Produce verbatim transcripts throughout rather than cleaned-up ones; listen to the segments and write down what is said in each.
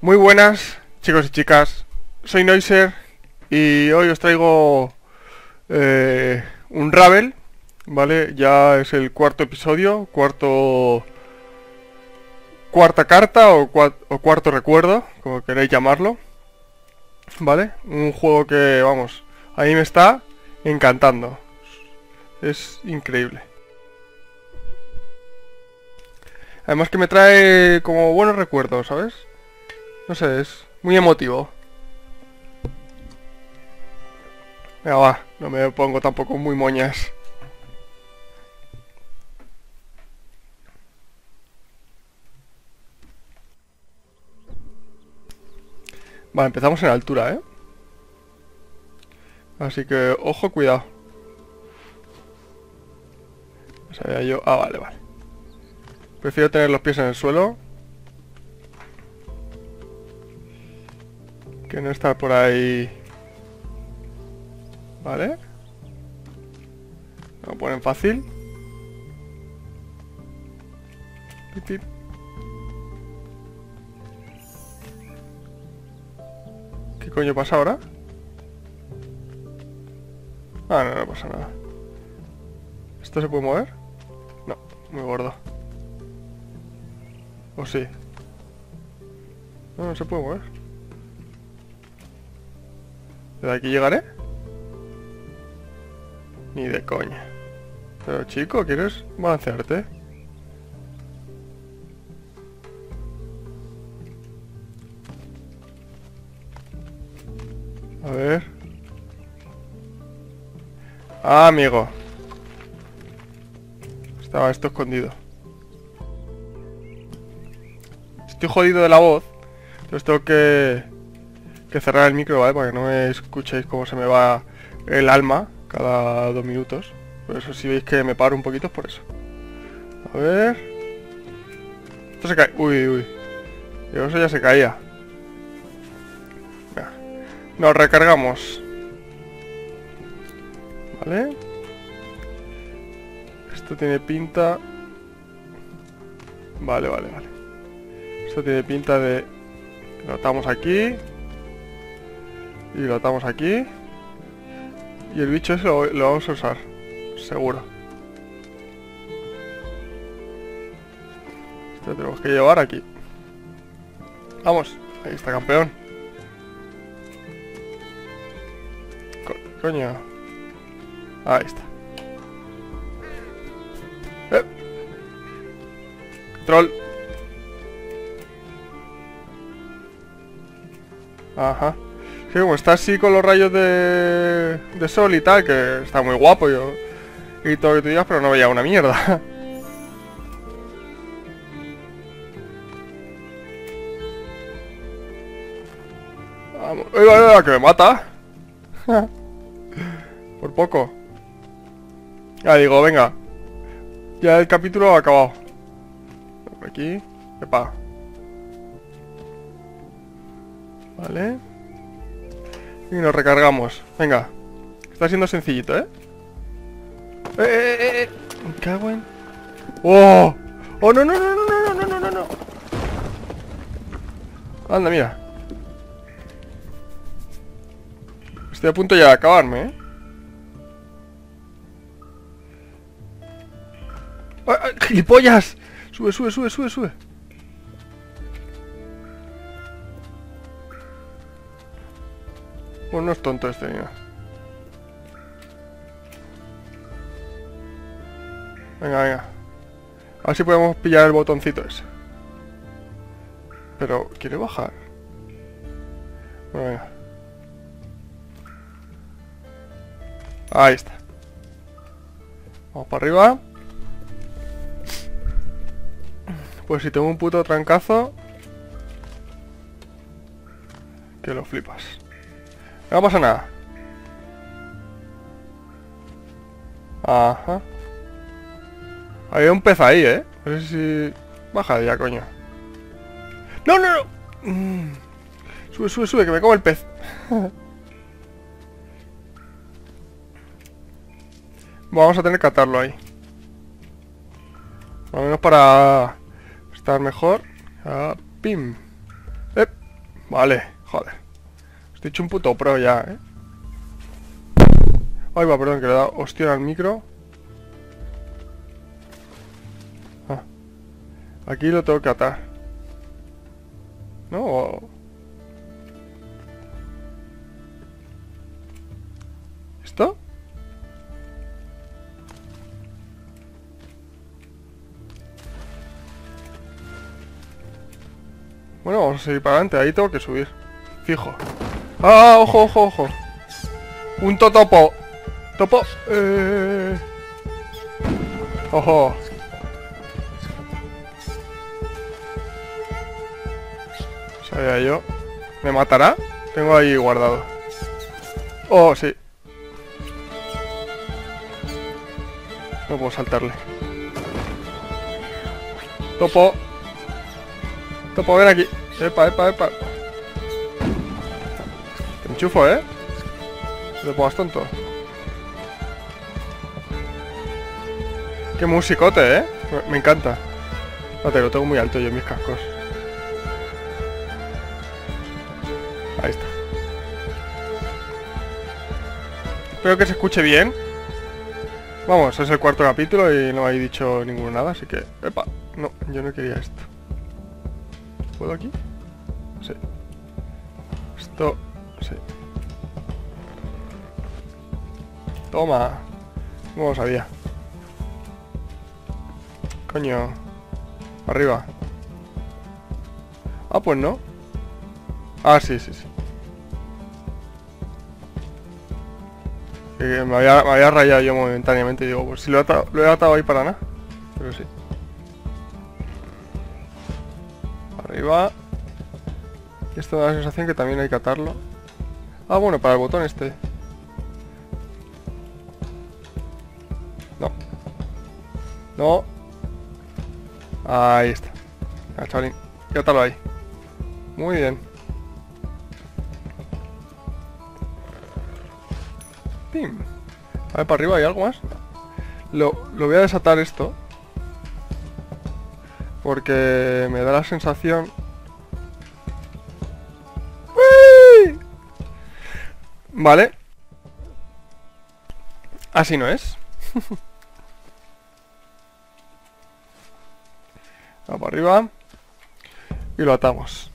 Muy buenas chicos y chicas, soy Noiser y hoy os traigo eh, Unravel, ¿vale? Ya es el cuarto episodio, cuarto cuarta carta o, cua o cuarto recuerdo, como queréis llamarlo, ¿vale? Un juego que, vamos, a mí me está encantando, es increíble. Además que me trae como buenos recuerdos, ¿sabes? No sé, es muy emotivo. Venga, va, no me pongo tampoco muy moñas. Vale, empezamos en altura, ¿eh? Así que, ojo, cuidado. No sabía yo... Ah, vale, vale. Prefiero tener los pies en el suelo que no estar por ahí. Vale. Lo ponen fácil. Pip, pip. ¿Qué coño pasa ahora? Ah, no, no pasa nada. ¿Esto se puede mover? No, muy gordo. ¿O sí? No, no se puede mover. ¿De aquí llegaré? Ni de coña. Pero chico, ¿quieres balancearte? A ver... Ah, amigo. Estaba esto escondido. Estoy jodido de la voz. Entonces tengo que... que cerrar el micro, ¿vale? Para que no me escuchéis cómo se me va el alma cada dos minutos. Por eso si veis que me paro un poquito es por eso. A ver... Esto se cae... Uy, uy. Yo eso ya se caía. Venga. Nos recargamos. Vale. Esto tiene pinta... Vale, vale, vale. Esto tiene pinta de... Lo atamos aquí. Y lo atamos aquí. Y el bicho ese lo, lo vamos a usar. Seguro. Esto lo tenemos que llevar aquí. Vamos. Ahí está, campeón. Co coño. Ahí está. Eh. Control. Ajá. Que como está así con los rayos de, de sol y tal, que está muy guapo yo, y todo lo que tú digas, pero no veía una mierda. Vamos. ¡Ay, vaya, que me mata! Por poco. Ya digo, venga. Ya el capítulo ha acabado. Por aquí. Epa. Vale. Y nos recargamos. Venga. Está siendo sencillito, ¿eh? ¡Eh, eh, eh! eh! Me cago en... ¡Oh! ¡Oh, no, no, no, no, no, no, no, no, no! Anda, mira. Estoy a punto ya de acabarme, ¿eh? ¡Ay, ay, gilipollas! Sube, sube, sube, sube, sube. Pues no es tonto este, mira. Venga, venga. A ver si podemos pillar el botoncito ese. Pero, ¿quiere bajar? Bueno, venga. Ahí está. Vamos para arriba. Pues si tengo un puto trancazo... que lo flipas. No pasa nada. Ajá. Había un pez ahí, ¿eh? No sé si... Baja ya, coño. ¡No, no, no! Mm. Sube, sube, sube, que me como el pez. Vamos a tener que atarlo ahí. Al menos para... estar mejor. Ah, ¡pim! ¡Ep! Vale, joder. Estoy hecho un puto pro ya, eh. Ay, va, perdón, que le he dado hostión al micro. Ah. Aquí lo tengo que atar. No. ¿Esto? Bueno, vamos a seguir para adelante. Ahí tengo que subir. Fijo. ¡Ah! ¡Ojo, ojo, ojo! ¡Punto topo! ¡Topo! Eh... ¡Ojo! Sabía yo. ¿Me matará? Tengo ahí guardado. ¡Oh, sí! No puedo saltarle. ¡Topo! Topo, ven aquí. Epa, epa, epa. Te enchufo, ¿eh? No te pongas tonto. Qué musicote, ¿eh? Me, me encanta. No, te lo tengo muy alto yo en mis cascos. Ahí está. Espero que se escuche bien. Vamos, es el cuarto capítulo y no hay dicho ninguno nada, así que... Epa, no, yo no quería esto. ¿Puedo aquí? Sí. Esto... sí. Toma. No lo sabía. Coño. Arriba. Ah, pues no. Ah, sí, sí, sí. Eh, me, había, me había rayado yo momentáneamente. Digo, pues si lo he atado, lo he atado ahí para nada. Pero sí. Arriba. Y esto da la sensación que también hay que atarlo. Ah, bueno, para el botón este. No. No. Ahí está. Ah, chavalín. Y atarlo ahí. Muy bien. Pim. A ver, para arriba hay algo más. Lo, lo voy a desatar esto. Porque me da la sensación... ¡Uy! Vale. Así no es. Va para arriba. Y lo atamos.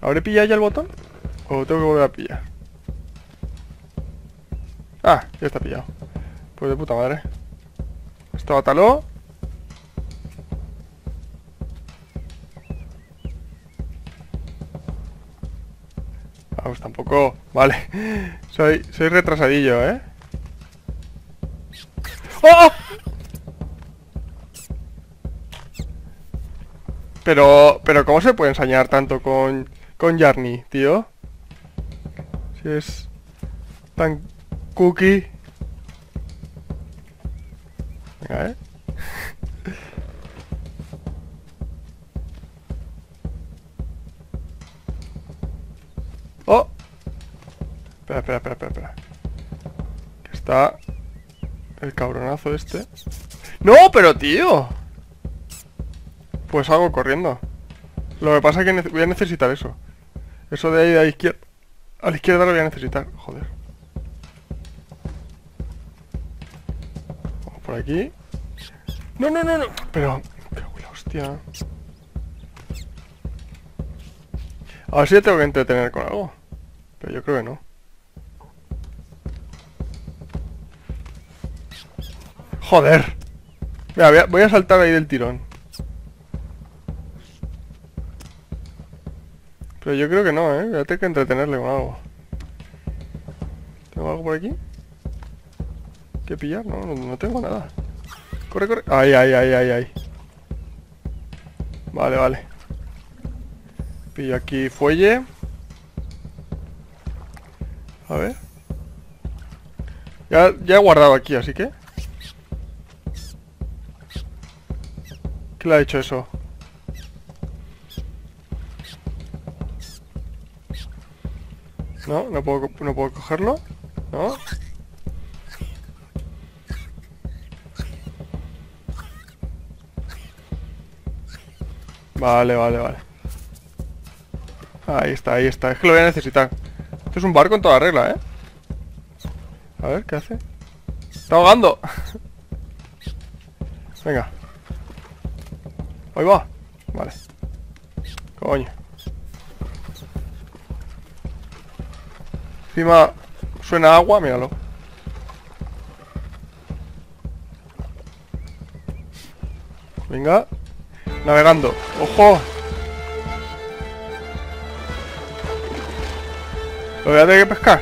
¿Habré pillado ya el botón? ¿O lo tengo que volver a pillar? Ah, ya está pillado. Pues de puta madre. Esto atalo. Pues tampoco... Vale. Soy, soy retrasadillo, ¿eh? ¡Oh! Pero... Pero ¿cómo se puede ensañar tanto con... Con Yarny, tío? Si es... Tan... Cookie. Venga, ¿eh? ¡Oh! Espera, espera, espera, espera, espera. Que está... El cabronazo este. ¡No, pero tío! Pues hago corriendo. Lo que pasa es que voy a necesitar eso. Eso de ahí de la izquierda. A la izquierda lo voy a necesitar. Joder. Vamos por aquí. ¡No, no, no, no! Pero... ¡Qué huele, hostia! A ver si ya tengo que entretener con algo. Pero yo creo que no. ¡Joder! Mira, voy a, voy a saltar ahí del tirón. Pero yo creo que no, ¿eh? Voy a tener que entretenerle con algo. ¿Tengo algo por aquí? ¿Qué pillar? No, no, no tengo nada. ¡Corre, corre! ¡Ay, ay, ay, ay, ay! Vale, vale. Pillo aquí fuelle. A ver. Ya, ya he guardado aquí, así que... ¿Qué le ha hecho eso? No, no puedo, no puedo cogerlo. No. Vale, vale, vale. Ahí está, ahí está. Es que lo voy a necesitar. Esto es un barco en toda regla, ¿eh? A ver, ¿qué hace? ¡Está ahogando! Venga. Ahí va. Vale. Coño. Encima suena agua, míralo. Venga. Navegando. ¡Ojo! Lo voy a tener que pescar.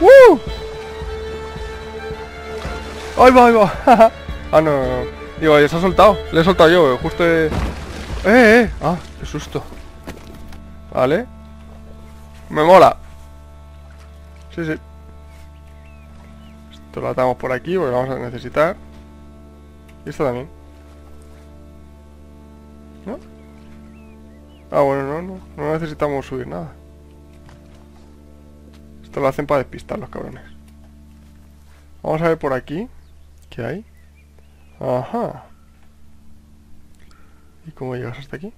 ¡Uh! ¡Ahí va, ahí va! Ah, no, no, no. Digo, se ha soltado. Le he soltado yo, justo... De... ¡Eh, eh! ¡Ah, qué susto! Vale. Me mola. Sí, sí. Esto lo atamos por aquí porque lo vamos a necesitar. Y esto también. ¿No? Ah, bueno, no, no. No necesitamos subir nada. Esto lo hacen para despistar los cabrones. Vamos a ver por aquí. ¿Qué hay? Ajá. ¿Y cómo llegas hasta aquí?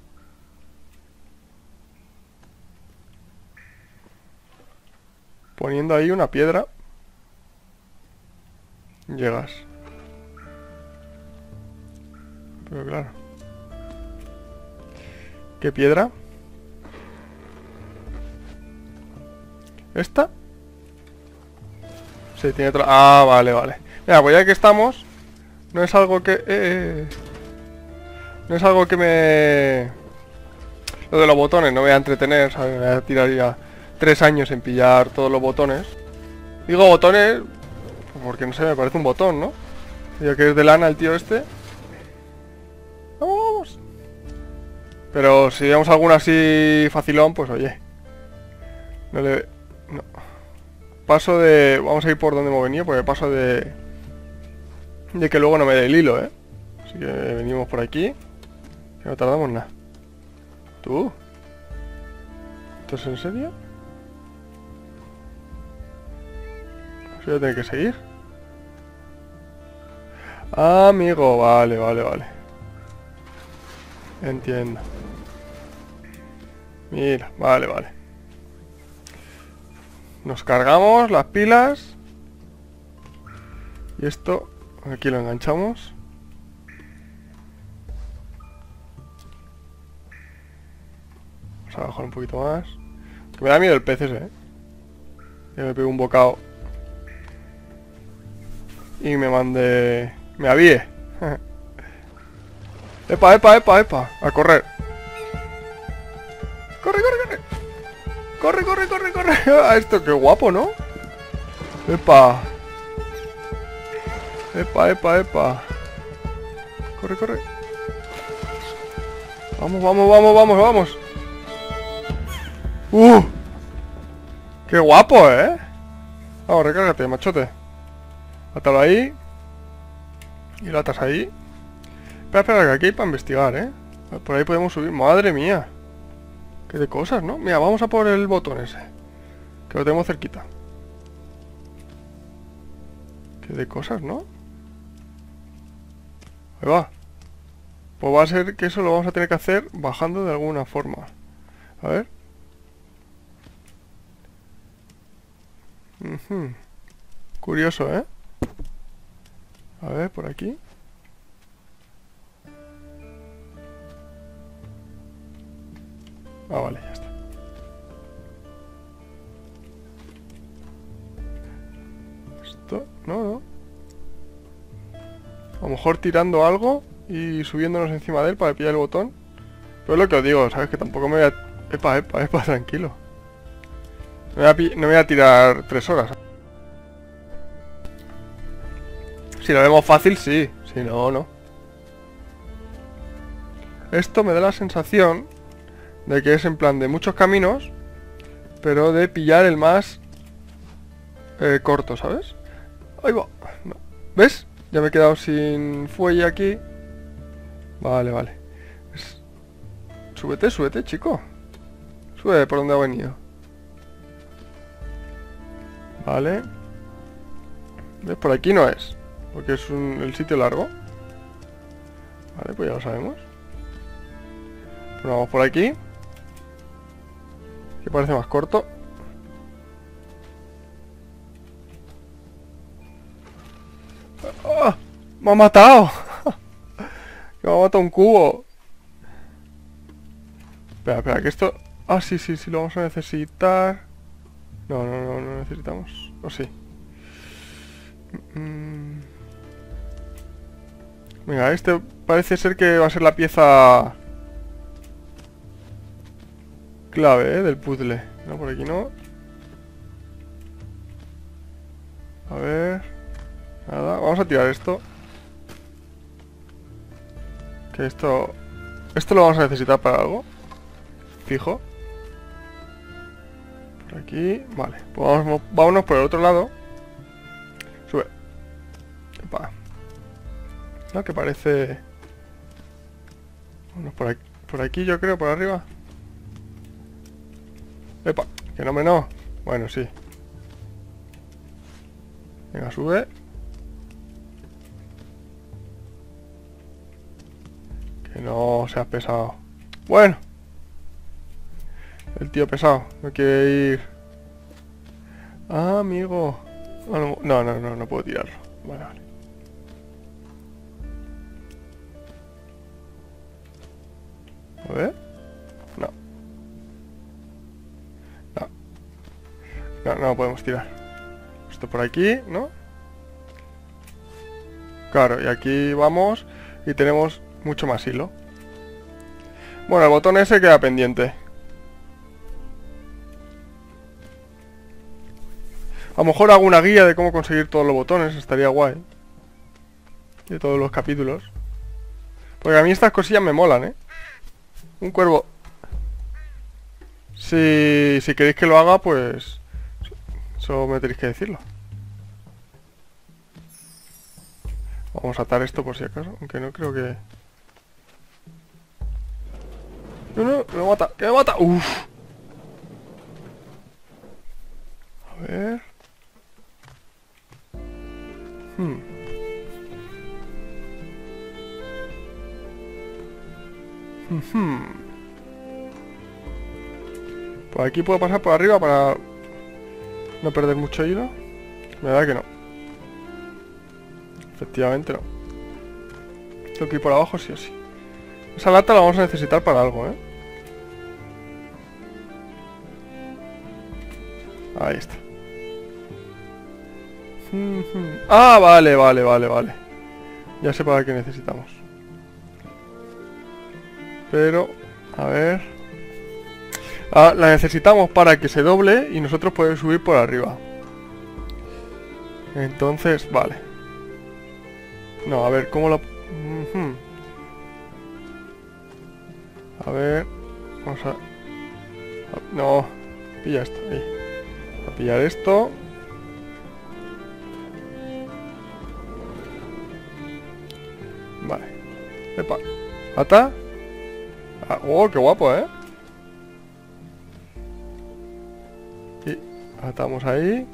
Poniendo ahí una piedra. Llegas. Pero claro. ¿Qué piedra? ¿Esta? Sí, tiene otra... Ah, vale, vale. Mira, pues ya que estamos... No es algo que... Eh, no es algo que me... Lo de los botones, no voy a entretener, ¿sabes? Me voy a tirar ya tres años en pillar todos los botones. Digo botones... Porque no sé, me parece un botón, ¿no? Ya que es de lana el tío este. ¡Vamos! Pero si vemos alguno así facilón, pues oye. No le... No. Paso de... Vamos a ir por donde hemos venido, porque paso de... De que luego no me dé el hilo, ¿eh? Así que venimos por aquí. Que no tardamos nada. ¿Tú? ¿Esto es en serio? ¿Eso voy a tener que seguir? Amigo, vale, vale, vale. Entiendo. Mira, vale, vale. Nos cargamos las pilas. Y esto, aquí lo enganchamos. Vamos a bajar un poquito más. Que me da miedo el pez ese, ¿eh? Yo me pego un bocado. Y me mandé... Me avíe. Epa, epa, epa, epa. A correr. Corre, corre, corre. Corre, corre, corre, corre. A esto, qué guapo, ¿no? Epa. Epa, epa, epa. Corre, corre. Vamos, vamos, vamos, vamos, vamos. Uh. Qué guapo, ¿eh? Vamos, recárgate, machote. Atalo ahí. Y lo atas ahí. Espera, espera, que aquí hay para investigar, ¿eh? Por ahí podemos subir. ¡Madre mía! ¡Qué de cosas, ¿no? Mira, vamos a por el botón ese. Que lo tenemos cerquita. ¡Qué de cosas, ¿no? Ahí va. Pues va a ser que eso lo vamos a tener que hacer bajando de alguna forma. A ver. Uh-huh. Curioso, ¿eh? A ver, por aquí. Ah, vale, ya está. Esto, no, no. A lo mejor tirando algo y subiéndonos encima de él para pillar el botón. Pero es lo que os digo, ¿sabes? Que tampoco me voy a... Epa, epa, epa, tranquilo. No me voy a, no me voy a tirar tres horas. Si lo vemos fácil, sí. Si no, no. Esto me da la sensación de que es en plan de muchos caminos, pero de pillar el más eh, corto, ¿sabes? Ahí va. No. ¿Ves? Ya me he quedado sin fuelle aquí. Vale, vale. Es... Súbete, súbete, chico. Sube por donde ha venido. Vale. ¿Ves? Por aquí no es. Porque es un, el sitio largo. Vale, Vale, pues ya lo sabemos. Pero vamos por aquí, que parece más corto. ¡Oh! ¡Me ha matado! ¡Me ha matado un cubo! Espera, espera, que esto... Ah, sí, sí, sí, lo vamos a necesitar. No, no, no, no necesitamos. O sí. Mm. Venga, este parece ser que va a ser la pieza clave, ¿eh?, del puzzle. No, por aquí no. A ver... Nada, vamos a tirar esto. Que esto... Esto lo vamos a necesitar para algo. Fijo. Por aquí, vale. Pues vamos, vámonos por el otro lado. Sube. Epa. No, que parece... Vámonos por aquí, por aquí yo creo, por arriba. Epa, que no me no. Bueno, sí. Venga, sube. Que no seas pesado. Bueno. El tío pesado. No quiere ir. Ah, amigo. No, no, no, no, no puedo tirarlo. Vale, vale. A ver. No. No. No, no podemos tirar. Esto por aquí, ¿no? Claro, y aquí vamos. Y tenemos mucho más hilo. Bueno, el botón ese queda pendiente. A lo mejor hago una guía de cómo conseguir todos los botones. Estaría guay. De todos los capítulos. Porque a mí estas cosillas me molan, ¿eh? Un cuervo. Si, si queréis que lo haga, pues... Eso me tenéis que decirlo. Vamos a atar esto por si acaso. Aunque no creo que... No, no, me mata, que me mata. Uff. A ver... Hmm. Hmm. Por aquí puedo pasar por arriba para no perder mucho hilo. Me da que no. Efectivamente no. Tengo que ir por abajo sí o sí. Esa lata la vamos a necesitar para algo, ¿eh? Ahí está. Ah, vale, vale, vale, vale. Ya sé para qué necesitamos. Pero, a ver... Ah, la necesitamos para que se doble y nosotros podemos subir por arriba. Entonces, vale. No, a ver, ¿cómo la...? Uh-huh. A ver... Vamos a... No, pilla esto, ahí. A pillar esto... Vale. Epa. ¿Ata? Ah, ¡oh, qué guapo, eh! Y atamos ahí.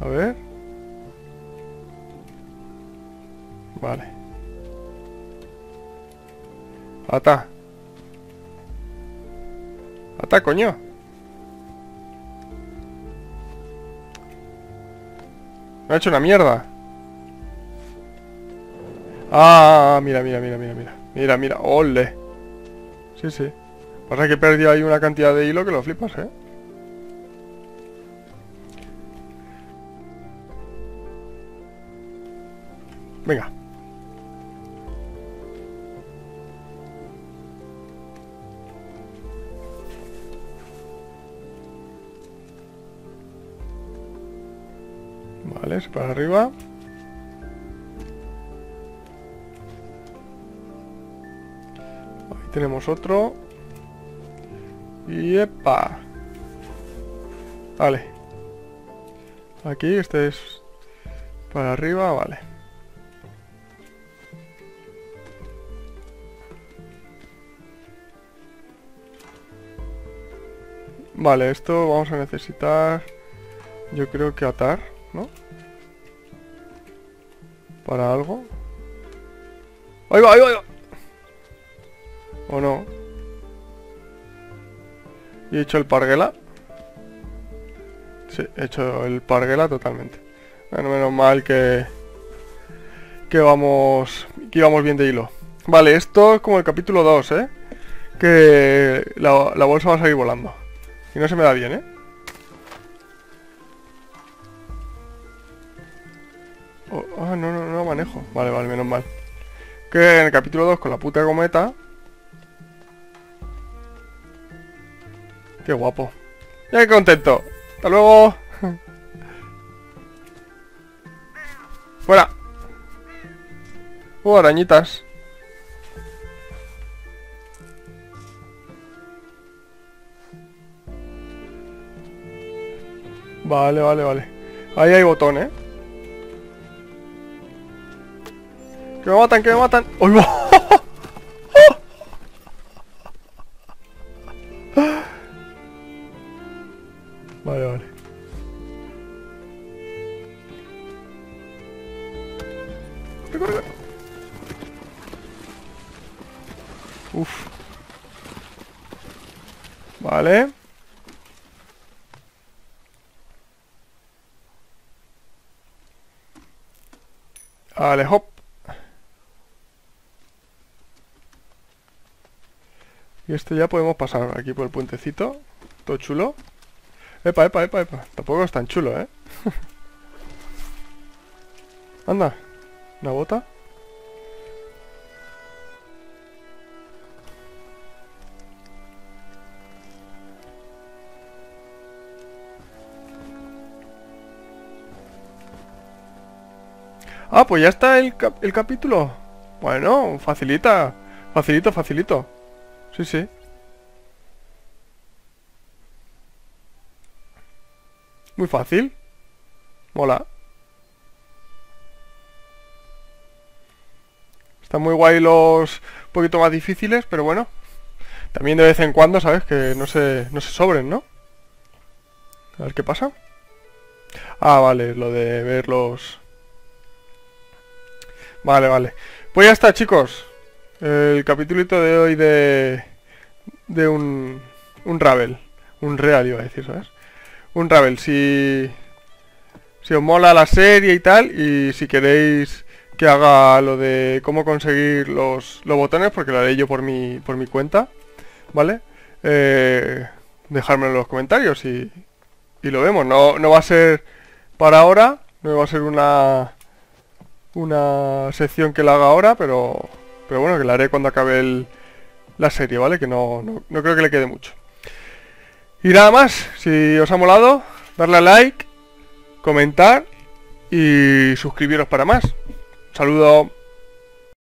A ver. Vale. Ata. Ata, coño. Me ha hecho una mierda. Ah, mira, mira, mira, mira, mira. Mira, mira, ole. Sí, sí. Pasa que he perdido ahí una cantidad de hilo que lo flipas, ¿eh? Venga. Vale, para arriba. Ahí tenemos otro. Y epa. Vale. Aquí, este es para arriba, vale. Vale, esto vamos a necesitar, yo creo que atar, ¿no? ¿Para algo? ¡Ahí va, ahí va, ahí va! ¿O no? ¿Y he hecho el parguela? Sí, he hecho el parguela totalmente. Bueno, menos mal que... Que vamos... Que íbamos bien de hilo. Vale, esto es como el capítulo dos, ¿eh? Que la, la bolsa va a salir volando. Y no se me da bien, ¿eh? Oh, ah, no, no, no manejo. Vale, vale, menos mal. Que en el capítulo dos con la puta cometa... Qué guapo. Ya, qué contento. Hasta luego. Fuera. Uh, arañitas. Vale, vale, vale. Ahí hay botón, ¿eh? Que me matan, que me matan. ¡Uy! Vale, vale. Recorre. Uf. Vale. Vale, hop. Y esto ya podemos pasar aquí por el puentecito. Todo chulo. Epa, epa, epa, epa. Tampoco es tan chulo, ¿eh? Anda. Una bota. Ah, pues ya está el, cap el capítulo. Bueno, facilita. Facilito, facilito. Sí, sí. Muy fácil. Mola. Están muy guay los un poquito más difíciles, pero bueno. También de vez en cuando, ¿sabes? Que no se, no se sobren, ¿no? A ver qué pasa. Ah, vale, lo de ver los... Vale, vale. Pues ya está, chicos. El capitulito de hoy de... De un... Un Ravel. Un Real iba a decir, ¿sabes? Unravel, si, si os mola la serie y tal, y si queréis que haga lo de cómo conseguir los, los botones, porque lo haré yo por mi, por mi cuenta, ¿vale? Eh, dejármelo en los comentarios y, y lo vemos. No, no va a ser para ahora, no va a ser una, una sección que la haga ahora, pero, pero bueno, que la haré cuando acabe el, la serie, ¿vale? Que no, no, no creo que le quede mucho. Y nada más, si os ha molado, darle a like, comentar y suscribiros para más. Un saludo.